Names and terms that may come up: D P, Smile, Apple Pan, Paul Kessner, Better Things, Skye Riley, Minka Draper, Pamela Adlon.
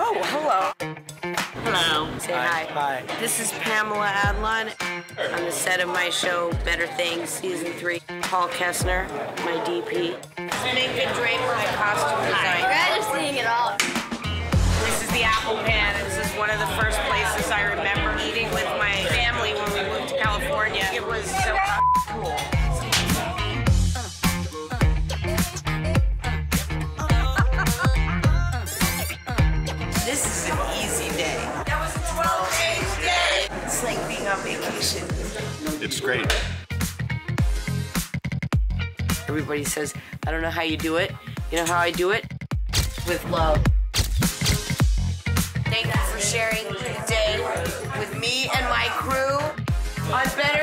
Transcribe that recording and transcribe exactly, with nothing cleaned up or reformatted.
Oh, hello. Hello. Say hi. Hi. Hi. This is Pamela Adlon. I'm the set of my show, Better Things, Season three. Paul Kessner, my D P. Minka Draper, my costume designer. Hi. You're seeing it all. This is the Apple Pan. This is one of the first places I remember eating with my family when we moved to California. It was so cool. This is an easy day. That was a twelve-page day. It's like being on vacation. It's great. Everybody says, I don't know how you do it. You know how I do it? With love. Thank you for sharing the day with me and my crew on Better